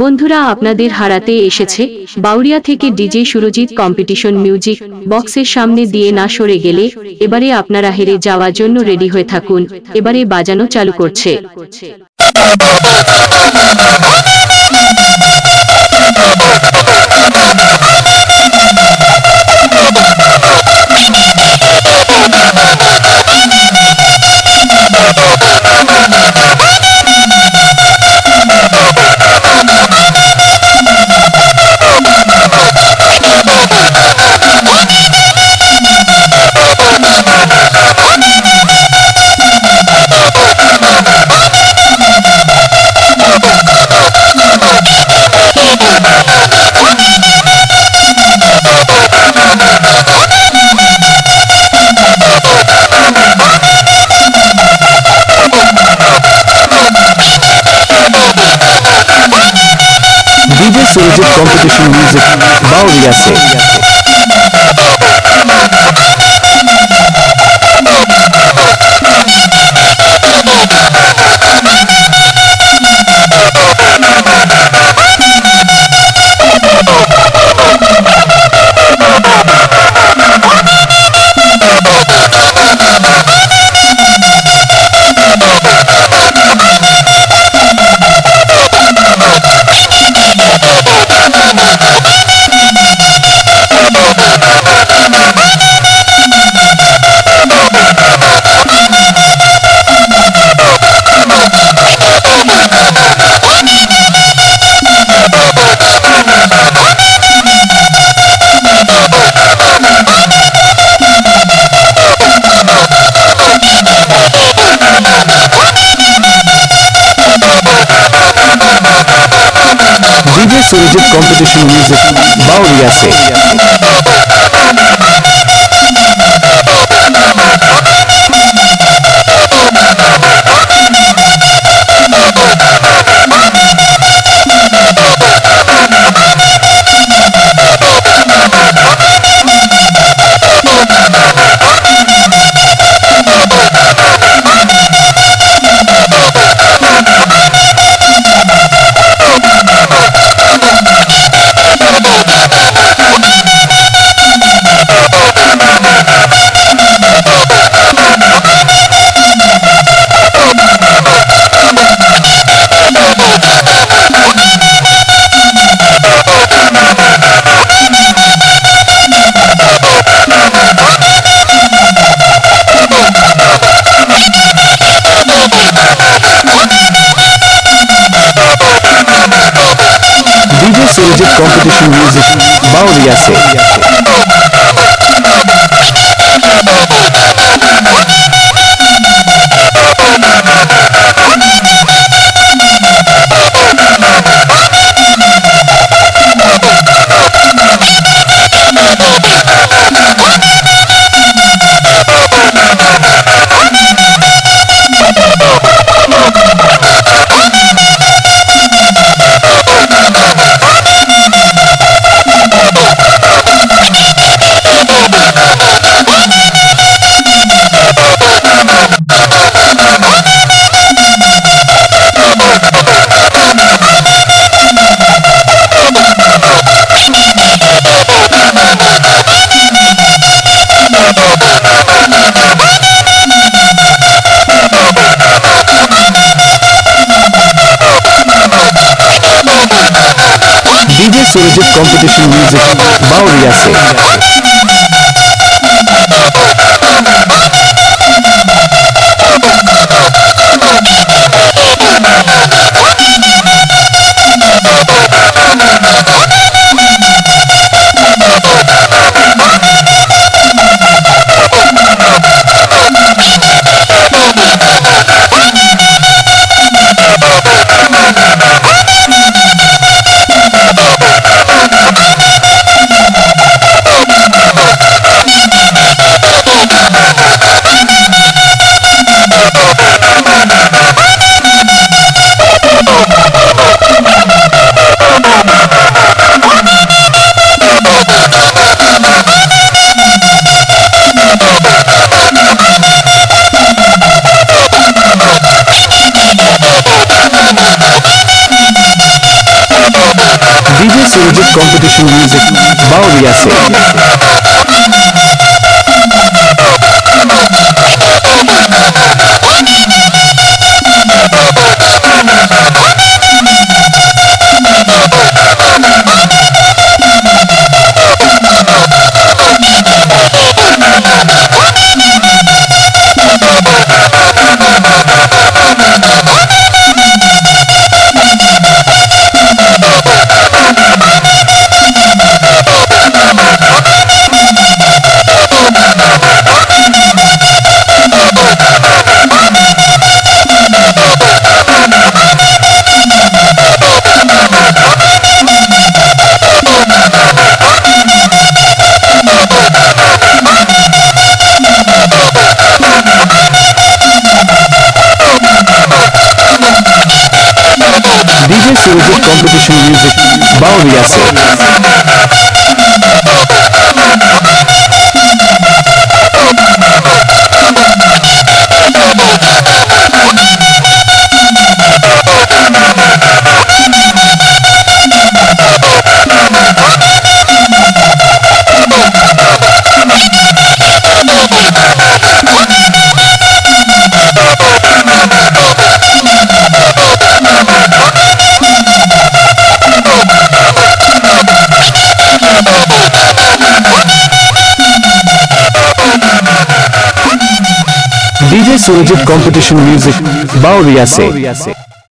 বন্ধুরা আপনাদের হারাতে এসেছে বাউরিয়া থেকে ডিজে সুরজিৎ কম্পিটিশন মিউজিক বক্সের সামনে দিয়ে না সরে গেলে এবারে আপনারা হেরে যাওয়ার জন্য রেডি হয়ে থাকুন। এবারে বাজানো চালু করছে। DJ Surajit competition music Bauriya se DJ Surajit competition music Bauriya se DJ Surajit competition music Bauriya se DJ Surajit competition music Bauriya se DJ Surajit competition music Bauriya se DJ Surajit competition music Bauriya se DJ Surajit competition music Bauriya se